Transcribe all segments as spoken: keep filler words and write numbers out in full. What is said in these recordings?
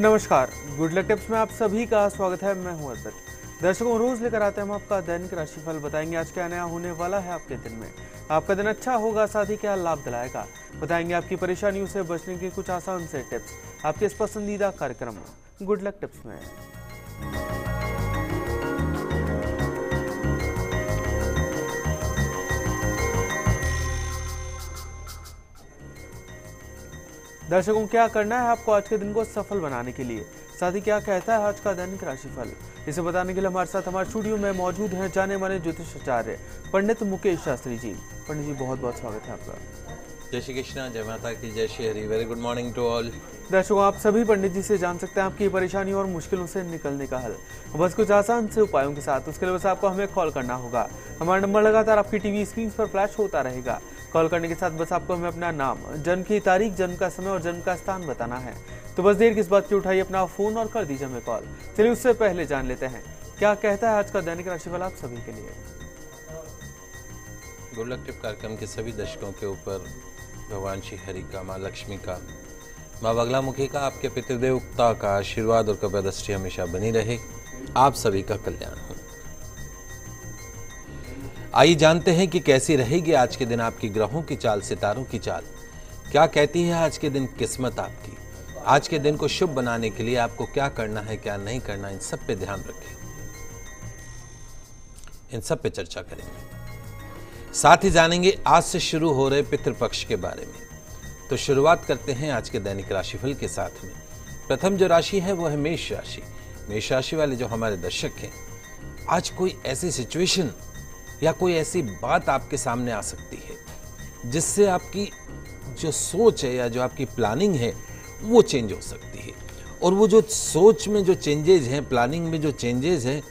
नमस्कार, good luck tips में आप सभी का स्वागत है। मैं हूं अर्पित। दर्शकों, रोज लेकर आते हैं हम आपका दैनिक राशिफल। बताएंगे आज क्या नया होने वाला है आपके दिन में। आपका दिन अच्छा होगा, साथ ही क्या लाभ दिलाएगा। बताएंगे आपकी परेशानियों से बचने के कुछ आसान से टिप्स आपके इस पसंदीदा कार्यक्रम गुड लक टिप्स में। दर्शकों, क्या करना है आपको आज के दिन को सफल बनाने के लिए, साथ ही क्या कहता है आज का दैनिक राशिफल, इसे बताने के लिए हमारे साथ हमारे स्टूडियो में मौजूद हैं जाने माने ज्योतिषाचार्य पंडित मुकेश शास्त्री जी। पंडित जी, बहुत बहुत स्वागत है आपका। जय श्री कृष्णा, जय माता की, जय Shri Hari. Very good morning to all. दर्शकों, आप सभी पंडित जी से जान सकते हैं आपकी परेशानियों और मुश्किलों से निकलने का हल, बस कुछ आसान से उपायों के साथ। उसके लिए बस आपको हमें कॉल करना होगा। हमारा नंबर लगातार आपकी टीवी स्क्रीन पर फ्लैश होता रहेगा। कॉल करने के साथ बस आपको हमें अपना नाम, जन्म की तारीख, जन्म का समय और जन्म का स्थान बताना है। तो बस देर किस बात की, उठाइए अपना फोन और कर दीजिए हमें कॉल। चलिए उससे पहले जान लेते हैं क्या कहता है आज का दैनिक राशिफल आप सभी के लिए। गुड लक टिप कार्यक्रम के सभी दर्शकों के ऊपर भगवान श्री हरि का, माँ लक्ष्मी का, माँ बगलामुखी का, आपके पितृदेवता का आशीर्वाद और कृपा दृष्टि हमेशा बनी रहे। आप सभी का कल्याण हो। आइए जानते हैं कि कैसी रहेगी आज के दिन आपकी ग्रहों की चाल, सितारों की चाल। क्या कहती है आज के दिन किस्मत आपकी। आज के दिन को शुभ बनाने के लिए आपको क्या करना है, क्या नहीं करना, इन सब पे ध्यान रखें, इन सब पे चर्चा करेंगे। साथ ही जानेंगे आज से शुरू हो रहे पितृ पक्ष के बारे में। तो शुरुआत करते हैं आज के दैनिक राशिफल के साथ में। प्रथम जो राशि है वो है मेष राशि। मेष राशि वाले जो हमारे दर्शक हैं, आज कोई ऐसी सिचुएशन या कोई ऐसी बात आपके सामने आ सकती है जिससे आपकी जो सोच है या जो आपकी प्लानिंग है वो चेंज हो सकती है। और वो जो सोच में जो चेंजेज हैं, प्लानिंग में जो चेंजेज हैं,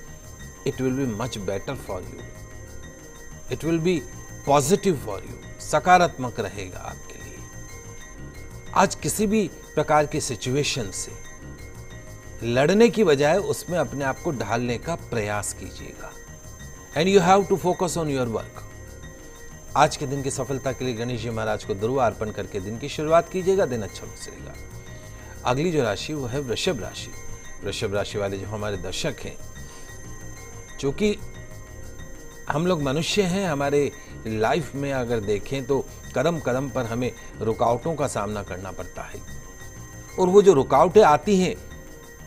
it will be much better for you, it will be positive for you. सकारात्मक रहेगा आपके लिए। आज किसी भी प्रकार की सिचुएशन से लड़ने की बजाय उसमें अपने आप को ढालने का प्रयास कीजिएगा। And you have to focus on your work. आज के दिन की सफलता के लिए गणेश जी महाराज को दुर्वा अर्पण करके दिन की शुरुआत कीजिएगा। दिन अच्छा गुजरेगा। अगली जो राशि वो है वृषभ राशि। वृषभ राशि वाले जो हमारे दर्शक हैं, चूंकि हम लोग मनुष्य हैं, हमारे लाइफ में अगर देखें तो कदम कदम पर हमें रुकावटों का सामना करना पड़ता है। और वो जो रुकावटें आती हैं,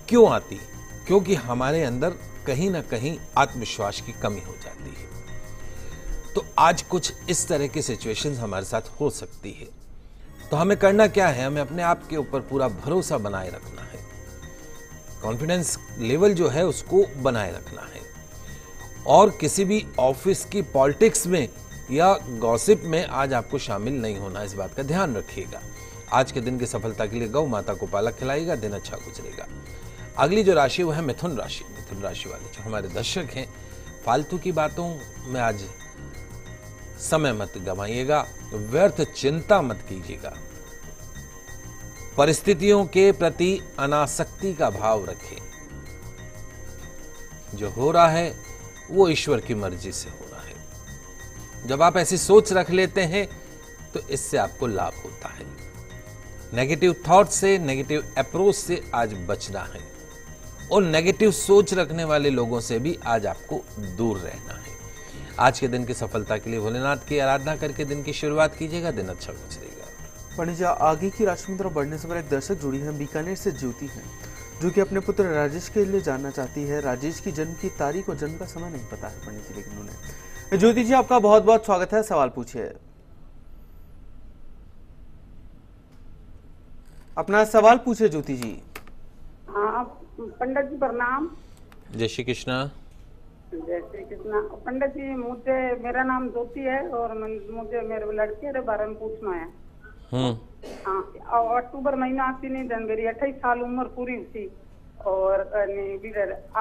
क्यों आती है? क्योंकि हमारे अंदर कहीं ना कहीं आत्मविश्वास की कमी हो जाती है। तो आज कुछ इस तरह की सिचुएशंस हमारे साथ हो सकती है। तो हमें करना क्या है, हमें अपने आप के ऊपर पूरा भरोसा बनाए रखना है। कॉन्फिडेंस लेवल जो है उसको बनाए रखना है। और किसी भी ऑफिस की पॉलिटिक्स में या गॉसिप में आज आपको शामिल नहीं होना, इस बात का ध्यान रखिएगा। आज के दिन की सफलता के लिए गौ माता को पालक खिलाइएगा। दिन अच्छा गुजरेगा। अगली जो राशि वो है मिथुन राशि। मिथुन राशि वाले जो हमारे दर्शक हैं, फालतू की बातों में आज समय मत गवाइएगा, व्यर्थ चिंता मत कीजिएगा। परिस्थितियों के प्रति अनासक्ति का भाव रखें। जो हो रहा है वो ईश्वर की मर्जी से हो रहा है। जब आप ऐसी सोच रख लेते हैं तो इससे आपको लाभ होता है। नेगेटिव थॉट से, नेगेटिव अप्रोच से आज बचना है। और नेगेटिव सोच रखने वाले लोगों से भी आज आपको दूर रहना है। आज के दिन की सफलता के लिए भोलेनाथ की आराधना करके दिन की शुरुआत कीजिएगा। दिन अच्छा गुजरेगा। पंडित जी, आगे की राशि में तरफ बढ़ने से पहले दर्शक जुड़ी हैं बीकानेर से ज्योति हैं, जो कि अपने पुत्र राजेश के लिए जानना चाहती है। राजेश की जन्म की तारीख और जन्म का समय नहीं पता है पंडित जी, लेकिन उन्होंने। ज्योति जी, आपका बहुत बहुत स्वागत है। सवाल पूछिए, अपना सवाल पूछे ज्योति जी। पंडित जी प्रणाम। जय श्री कृष्णा। जय श्री कृष्णा। पंडित जी, मुझे, मेरा नाम ज्योति है और मुझे मेरे लड़के के बारे में पूछना है। हम्म। अक्टूबर महीना आती जनवरी, अट्ठाईस साल उम्र पूरी थी। और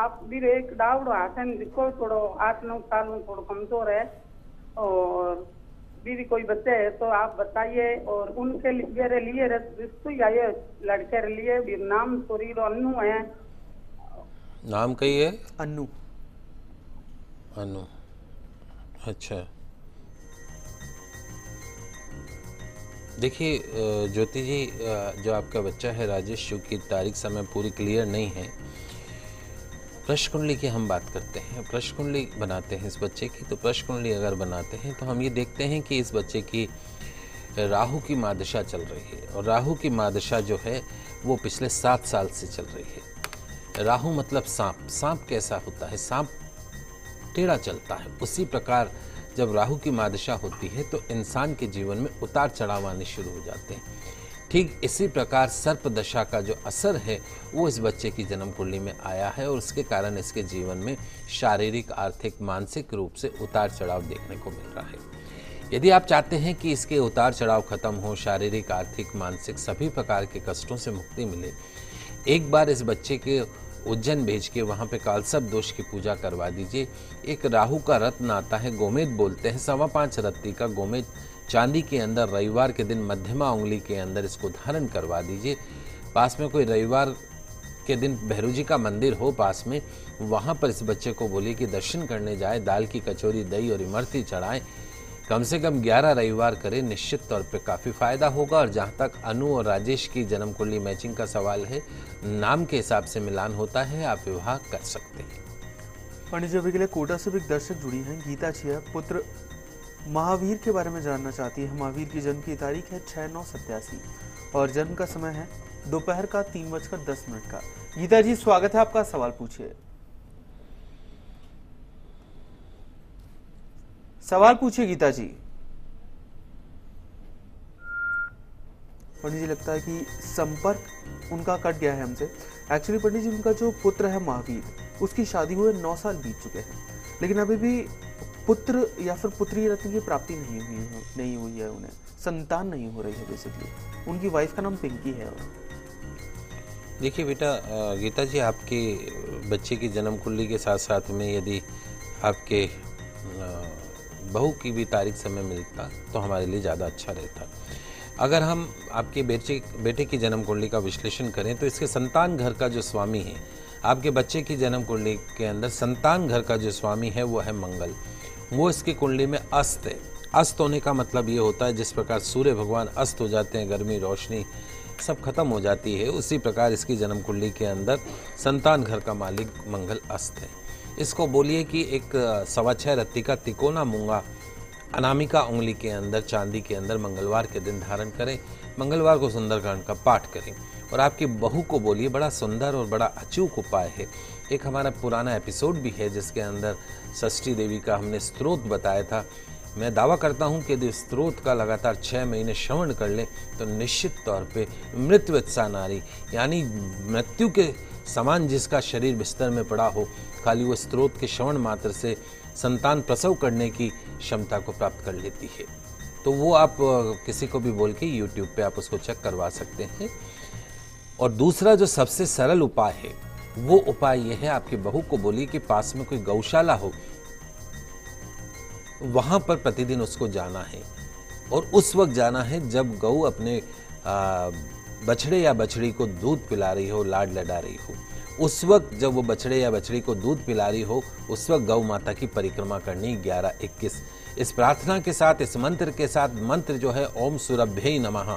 आप भी एक डाउट हासन जिसको थोड़ा आठ नौ साल में थोड़ा कमजोर है। और दीदी कोई बच्चे है तो आप बताइए। और उनके लिए लिए रिश्तु आए लड़के लिए भी नाम सोरी अन्नू है। नाम कही है? अन्नू। अन्नू, अच्छा। देखिए ज्योति जी, जो आपका बच्चा है राजेश, की तारीख समय पूरी क्लियर नहीं है। प्रश्न कुंडली की हम बात करते हैं, प्रश्न कुंडली बनाते हैं इस बच्चे की। तो प्रश्न कुंडली अगर बनाते हैं तो हम ये देखते हैं कि इस बच्चे की राहु की मादशा चल रही है, और राहु की मादशा जो है वो पिछले सात साल से चल रही है। राहु मतलब सांप। सांप कैसा होता है? सांप टेढ़ा चलता है। उसी प्रकार जब राहु की मादशा होती है तो इंसान के जीवन में उतार चढ़ाव आने शुरू हो जाते हैं। ठीक इसी प्रकार सर्प दशा का जो असर है वो इस बच्चे की जन्म कुंडली में आया है, और उसके कारण इसके जीवन में शारीरिक, आर्थिक, मानसिक रूप से उतार चढ़ाव देखने को मिल रहा है। यदि आप चाहते हैं कि इसके उतार चढ़ाव खत्म हो, शारीरिक, आर्थिक, मानसिक सभी प्रकार के कष्टों से मुक्ति मिले, एक बार इस बच्चे के उज्जैन भेज के वहाँ पे कालसर्प दोष की पूजा करवा दीजिए। एक राहु का रत्न आता है, गोमेद बोलते हैं, सवा पाँच रत्ती का गोमेद चांदी के अंदर रविवार के दिन मध्यमा उंगली के अंदर इसको धारण करवा दीजिए। पास में कोई रविवार के दिन भैरू जी का मंदिर हो पास में, वहाँ पर इस बच्चे को बोलिए कि दर्शन करने जाए, दाल की कचौरी, दही और इमरती चढ़ाएँ। कम से कम ग्यारह रविवार करें, निश्चित तौर पे काफ़ी फ़ायदा होगा। और जहाँ तक अनु और राजेश की जन्म कुंडली मैचिंग का सवाल है, नाम के हिसाब से मिलान होता है, आप विवाह कर सकते हैं। पंडित जी, अभी के लिए कोटा से भी एक दर्शक जुड़ी हैं, गीता जी है, पुत्र महावीर के बारे में जानना चाहती है। महावीर की जन्म की तारीख है छः नौ सत्तासी और जन्म का समय है दोपहर का तीन बजकर दस मिनट का। गीता जी, स्वागत है आपका, सवाल पूछिए। सवाल पूछिए गीता जी। पंडित जी, लगता है कि संपर्क उनका कट गया है हमसे। एक्चुअली पंडित जी, उनका जो पुत्र है महावीर, उसकी शादी हुए नौ साल बीत चुके हैं, लेकिन अभी भी पुत्र या फिर पुत्री रत्न की प्राप्ति नहीं हुई है, नहीं हुई है उन्हें संतान नहीं हो रही है। बेसिकली उनकी वाइफ का नाम पिंकी है। देखिए बेटा गीता जी, आपके बच्चे की जन्म कुंडली के साथ साथ में यदि आपके बहू की भी तारीख समय मिलता तो हमारे लिए ज़्यादा अच्छा रहता। अगर हम आपके बेटे बेटे की जन्म कुंडली का विश्लेषण करें तो इसके संतान घर का जो स्वामी है, आपके बच्चे की जन्म कुंडली के अंदर संतान घर का जो स्वामी है वो है मंगल। वो इसकी कुंडली में अस्त है। अस्त होने का मतलब ये होता है जिस प्रकार सूर्य भगवान अस्त हो जाते हैं, गर्मी, रोशनी सब खत्म हो जाती है, उसी प्रकार इसकी जन्म कुंडली के अंदर संतान घर का मालिक मंगल अस्त है। इसको बोलिए कि एक सवा छः रत्ती का तिकोना मूंगा अनामिका उंगली के अंदर चांदी के अंदर मंगलवार के दिन धारण करें। मंगलवार को सुंदरकांड का पाठ करें। और आपकी बहू को बोलिए, बड़ा सुंदर और बड़ा अचूक उपाय है। एक हमारा पुराना एपिसोड भी है जिसके अंदर षष्ठी देवी का हमने स्रोत बताया था। मैं दावा करता हूँ कि यदि स्रोत का लगातार छः महीने श्रवण कर लें तो निश्चित तौर पे मृतवत्सा नारी, यानी मृत्यु के समान जिसका शरीर बिस्तर में पड़ा हो, खाली वो स्रोत के श्रवण मात्र से संतान प्रसव करने की क्षमता को प्राप्त कर लेती है। तो वो आप किसी को भी बोल के यूट्यूब पे आप उसको चेक करवा सकते हैं। और दूसरा जो सबसे सरल उपाय है वो उपाय यह है, आपकी बहू को बोलिए कि पास में कोई गौशाला हो, वहाँ पर प्रतिदिन उसको जाना है, और उस वक्त जाना है जब गऊ अपने आ, बछड़े या बछड़ी को दूध पिला रही हो, लाड लड़ा रही हो। उस वक्त जब वो बछड़े या बछड़ी को दूध पिला रही हो, उस वक्त गौ माता की परिक्रमा करनी ग्यारह इक्कीस। इस प्रार्थना के साथ, इस मंत्र के साथ, मंत्र जो है ओम सुरभ्यै नमः।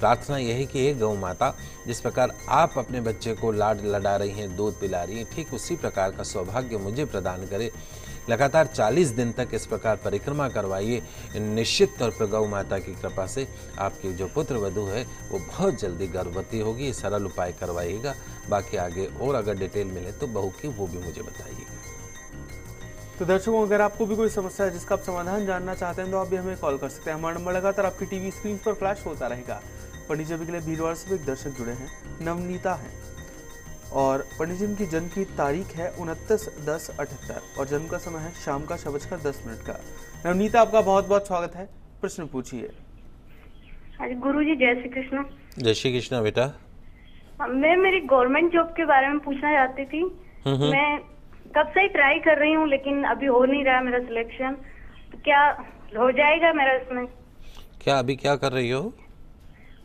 प्रार्थना यह है कि हे गौ माता, जिस प्रकार आप अपने बच्चे को लाड लड़ा रही हैं, दूध पिला रही हैं, ठीक उसी प्रकार का सौभाग्य मुझे प्रदान करे। लगातार चालीस दिन तक इस प्रकार परिक्रमा करवाइए। निश्चित तौर पर गौ माता की कृपा से आपकी जो पुत्र वधू है वो बहुत जल्दी गर्भवती होगी। सरल उपाय करवाइएगा। बाकी आगे और अगर डिटेल मिले तो बहू की वो भी मुझे बताइएगा। तो दर्शकों, अगर आपको भी कोई समस्या है जिसका आप समाधान जानना चाहते हैं तो आप भी हमें कॉल कर सकते हैं। हमारा नंबर लगातार आपकी टीवी स्क्रीन पर फ्लैश होता रहेगा। पंडित जी के लिए भीलवाड़ से एक दर्शक जुड़े हैं, नवनीता है, और पंडित जी की जन्म की तारीख है उनतीस दस अठहत्तर और जन्म का समय है शाम का छह बजकर दस मिनट का। नवनीता, आपका बहुत बहुत स्वागत है, प्रश्न पूछिए। गुरु जी जय श्री कृष्ण। जय श्री कृष्ण बेटा। मैं मेरी गवर्नमेंट जॉब के बारे में पूछना चाहती थी। मैं कब से ही ट्राई कर रही हूँ लेकिन अभी हो नहीं रहा मेरा सिलेक्शन। क्या हो जाएगा मेरा इसमें? क्या अभी क्या कर रही हो?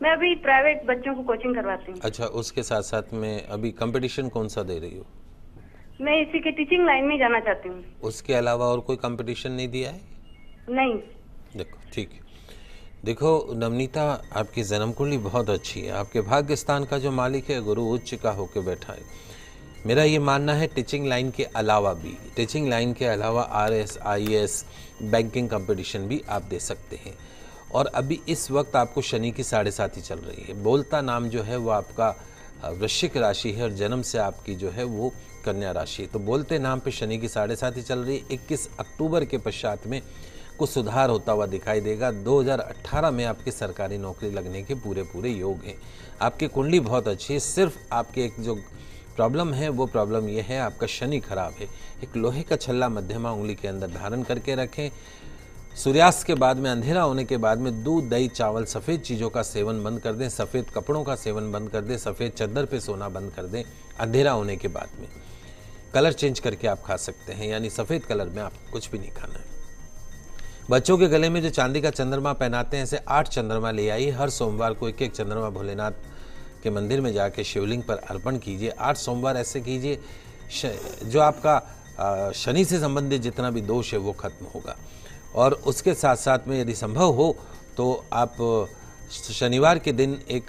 मैं अभी प्राइवेट बच्चों को कोचिंग करवाती हूँ। अच्छा, उसके साथ साथ में अभी कंपटीशन कौन सा दे रही हो? मैं इसी के टीचिंग लाइन में जाना चाहती हूँ। उसके अलावा और कोई कंपटीशन नहीं दिया है? नहीं। देखो ठीक है, देखो नमनीता, आपकी जन्म कुंडली बहुत अच्छी है। आपके भाग्य स्थान का जो मालिक है गुरु उच्च का होकर बैठा है। मेरा ये मानना है टीचिंग लाइन के अलावा भी, टीचिंग लाइन के अलावा आरएस, आईएएस, बैंकिंग कंपटीशन भी आप दे सकते हैं। और अभी इस वक्त आपको शनि की साढ़े साथी चल रही है। बोलता नाम जो है वो आपका वृश्चिक राशि है और जन्म से आपकी जो है वो कन्या राशि। तो बोलते नाम पे शनि की साढ़े साथी चल रही है। इक्कीस अक्टूबर के पश्चात में कुछ सुधार होता हुआ दिखाई देगा। दो हज़ार अठारह में आपकी सरकारी नौकरी लगने के पूरे पूरे योग हैं। आपकी कुंडली बहुत अच्छी है। सिर्फ आपके एक जो प्रॉब्लम है वो प्रॉब्लम ये है आपका शनि खराब है। एक लोहे का छल्ला मध्यमा उंगली के अंदर धारण करके रखें। सूर्यास्त के बाद में, अंधेरा होने के बाद में दूध, दही, चावल, सफ़ेद चीज़ों का सेवन बंद कर दें। सफ़ेद कपड़ों का सेवन बंद कर दें। सफ़ेद चादर पे सोना बंद कर दें। अंधेरा होने के बाद में कलर चेंज करके आप खा सकते हैं, यानी सफ़ेद कलर में आप कुछ भी नहीं खाना है। बच्चों के गले में जो चांदी का चंद्रमा पहनाते हैं, ऐसे आठ चंद्रमा ले आइए। हर सोमवार को एक एक चंद्रमा भोलेनाथ के मंदिर में जाके शिवलिंग पर अर्पण कीजिए। आठ सोमवार ऐसे कीजिए। जो आपका शनि से संबंधित जितना भी दोष है वो खत्म होगा। और उसके साथ साथ में यदि संभव हो तो आप शनिवार के दिन एक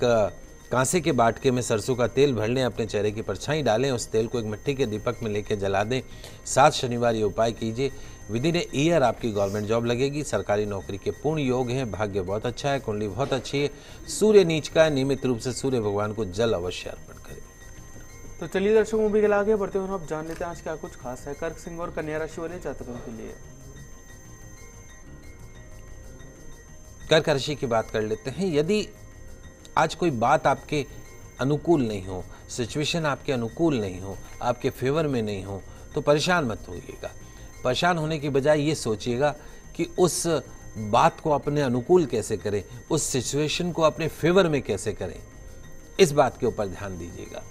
कांसे के बाटके में सरसों का तेल भर लें, अपने चेहरे की परछाई डालें, उस तेल को एक मिट्टी के दीपक में लेके जला दें। सात शनिवार ये उपाय कीजिए। विद इन ए ईयर आपकी गवर्नमेंट जॉब लगेगी। सरकारी नौकरी के पूर्ण योग हैं। भाग्य बहुत अच्छा है। कुंडली बहुत अच्छी है। सूर्य नीच का है। नियमित रूप से सूर्य भगवान को जल अवश्य अर्पण करें। तो चलिए दर्शकों भी आगे बढ़ते हुए आप जान लेते हैं आज क्या कुछ खास है कर्क सिंह और कन्या राशि वाले जातकों के लिए। कर्क राशि की बात कर लेते हैं। यदि आज कोई बात आपके अनुकूल नहीं हो, सिचुएशन आपके अनुकूल नहीं हो, आपके फेवर में नहीं हो, तो परेशान मत होइएगा। परेशान होने की बजाय ये सोचिएगा कि उस बात को अपने अनुकूल कैसे करें, उस सिचुएशन को अपने फेवर में कैसे करें, इस बात के ऊपर ध्यान दीजिएगा।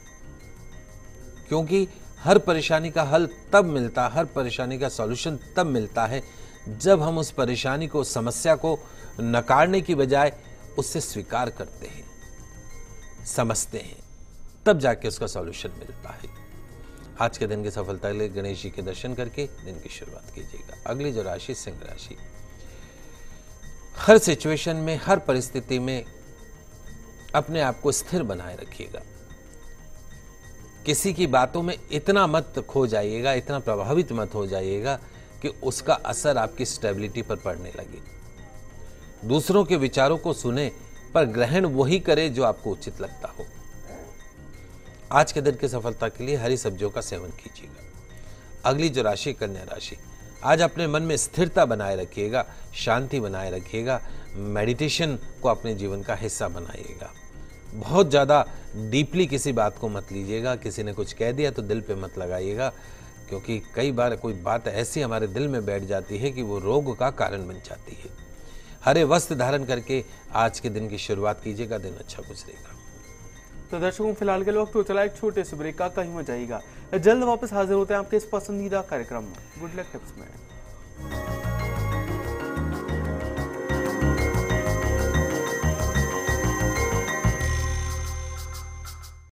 क्योंकि हर परेशानी का हल तब मिलता है, हर परेशानी का सॉल्यूशन तब मिलता है जब हम उस परेशानी को, समस्या को नकारने की बजाय उससे स्वीकार करते हैं, समझते हैं, तब जाके उसका सॉल्यूशन मिलता है। आज के दिन की सफलता के लिए गणेश जी के दर्शन करके दिन की शुरुआत कीजिएगा। अगली जो राशि सिंह राशि। हर सिचुएशन में, हर परिस्थिति में अपने आप को स्थिर बनाए रखिएगा। किसी की बातों में इतना मत खो जाइएगा, इतना प्रभावित मत हो जाइएगा कि उसका असर आपकी स्टेबिलिटी पर पड़ने लगे। दूसरों के विचारों को सुने पर ग्रहण वही करे जो आपको उचित लगता हो। आज के दिन की सफलता के लिए हरी सब्जियों का सेवन कीजिएगा। अगली जो राशि कन्या राशि। आज अपने मन में स्थिरता बनाए रखिएगा, शांति बनाए रखिएगा। मेडिटेशन को अपने जीवन का हिस्सा बनाइएगा। बहुत ज़्यादा डीपली किसी बात को मत लीजिएगा। किसी ने कुछ कह दिया तो दिल पे मत लगाइएगा, क्योंकि कई बार कोई बात ऐसी हमारे दिल में बैठ जाती है कि वो रोग का कारण बन जाती है। हरे वस्त्र धारण करके आज के दिन की शुरुआत कीजिएगा। दिन अच्छा गुजरेगा। तो दर्शकों फिलहाल के लोग तो चला एक छोटे से ब्रेक का कहीं मत जाइएगा, जल्द वापस हाजिर होते हैं आपके इस पसंदीदा कार्यक्रम गुड लक टिप्स में।